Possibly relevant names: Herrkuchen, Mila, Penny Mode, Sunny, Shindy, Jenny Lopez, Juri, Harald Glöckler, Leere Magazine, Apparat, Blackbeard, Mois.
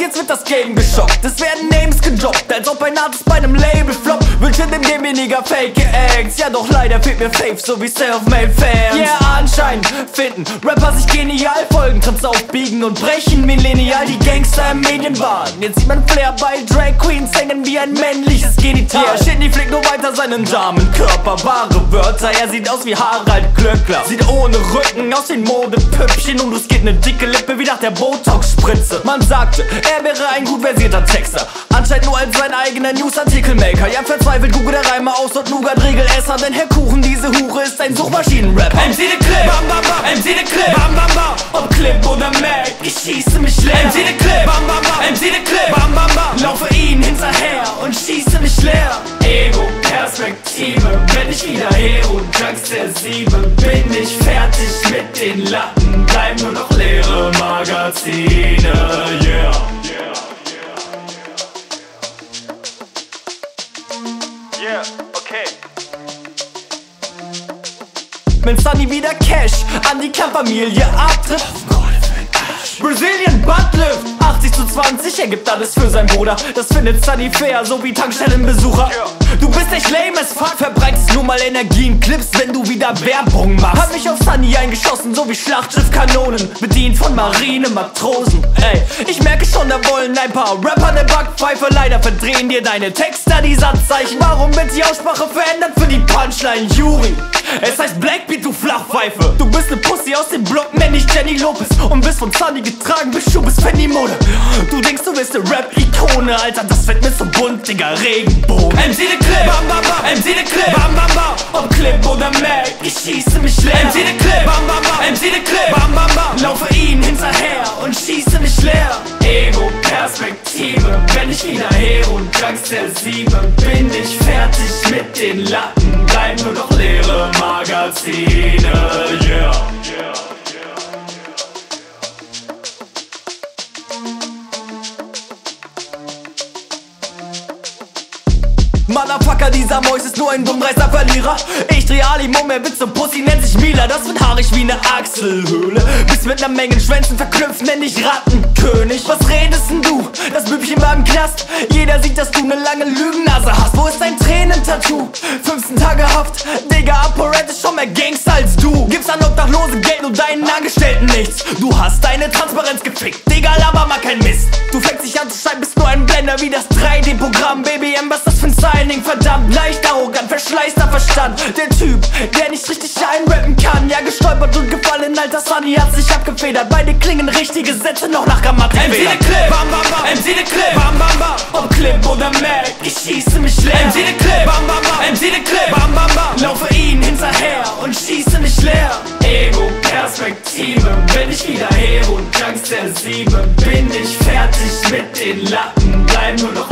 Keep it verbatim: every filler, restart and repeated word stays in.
jetzt wird das Game geschockt. Es werden Names gedroppt, als ob ein Artist bei einem Label floppt. Wünsche dem Game weniger fake Acts. Ja, doch leider fehlt mir Faith, so wie Selfmade Fans. Yeah, anscheinend finden Rapper sich genial, folgen Trends aufbiegen und brechen millennial die Gangster im Medienwahn. Jetzt sieht man Flair bei Drag Queens hängen wie ein männliches Genital. Yeah, Shindy fliegt nur weiter seinen Damenkörper. Wahre Wörter, er sieht aus wie Harald Glöckler. Sieht ohne Rücken aus wie ein Modepüppchen und es geht ne dicke Lippe wie nach der Botox-Spritze. Man sagte, er wäre ein gut versierter Texter, anscheinend nur als sein eigener News-Artikel-Maker. Ja, verzweifelt googelt er Reimer aus und Nougat-Regel-Esser, denn Herr Kuchen, diese Hure ist ein Suchmaschinen-Rapper. M C the Clip, bam bam bam, M C the Clip, bam bam bam, ob Clip oder Mac, ich schieße mich leer. M C the Clip, bam bam bam, M C the Clip, bam bam bam, laufe ihn hinterher und schieße mich leer. Ego, Perspektive, wenn ich wieder Hero, Drugs der Siebe, bin ich fertig mit den Latten, bleiben nur noch leere Magazine, yeah. Yeah, okay. Wenn Sunny wieder Cash an die Kernfamilie abtritt, Brazilian Buttlift achtzig zu zwanzig, er gibt alles für seinen Bruder. Das findet Sunny fair, so wie Tankstellenbesucher. Du bist echt lame as fuck, verbreitest nur mal Energien, Clips, wenn du wieder Werbung machst. Hab mich auf Sunny eingeschossen, so wie Schlachtschiffkanonen, bedient von Marine-Matrosen. Ey, ich merke schon, da wollen ein paar Rapper ne Backpfeife. Leider verdrehen dir deine Texte die Satzzeichen. Warum wird die Aussprache verändert für die Punchline, Juri? Es heißt Blackbeard, du Flachpfeife. Du bist ne Pussy aus dem Block, nenn dich Jenny Lopez, und bist von Sunny getragen, bis du bist Penny Mode. Du denkst, du bist ne Rap-Ikone, Alter, das wird mir so bunt, Digga, Regenbogen. M C the Clip, bam bam bam, M C the Clip, bam bam bam, ob Clip oder Mac, ich schieße mich leer. M C the Clip, bam bam bam, M C the Clip, bam bam bam, laufe ihn hinterher und schieße mich leer. Ego, Perspektive, wenn ich wieder Hero und Drugs der Siebe, bin ich fertig mit den Latten, bleiben nur noch leere Magazine, yeah. Motherfucker, dieser Mois ist nur ein dummreißer Verlierer. Ich dreh Ali um, er wird zum Pussy, nennt sich Mila. Das wird haarig wie ne Achselhöhle, bis mit ner Menge Schwänzen verknüpft, nenn dich Rattenkönig. Was redest denn du? Das Bübchen war im Knast. Jeder sieht, dass du ne lange Lügennase hast. Wo ist dein Tränentattoo? fünfzehn Tage Haft, Digga, Apparat ist schon mehr Gangster als du. Gibst an Obdachlose Geld und deinen Angestellten nichts. Du hast deine Transparenz gefickt, Digga, laber mal kein Mist. Du fängst dich an zu schreiben, bist nur ein Blender wie das drei D Programm. B B M, was das für ein Signing, verdammt, leicht arrogant, verschleißter Verstand. Der Typ, der nicht richtig einrappen kann. Ja, gestolpert und gefallen, alter Sunny hat sich abgefedert. Beide klingen richtige Sätze noch nach Grammatik. M C the Clip, bam bam bam, M C the Clip, bam bam bam, ob Clip oder Mac, ich schieße mich leer. M C the Clip, bam bam bam, M C the Clip, bam bam bam, laufe ihn hinterher und schieße mich leer. Ego, Perspektive, wenn ich wieder Hero und Drugs der Siebe, bin ich fertig mit den Latten, bleib nur noch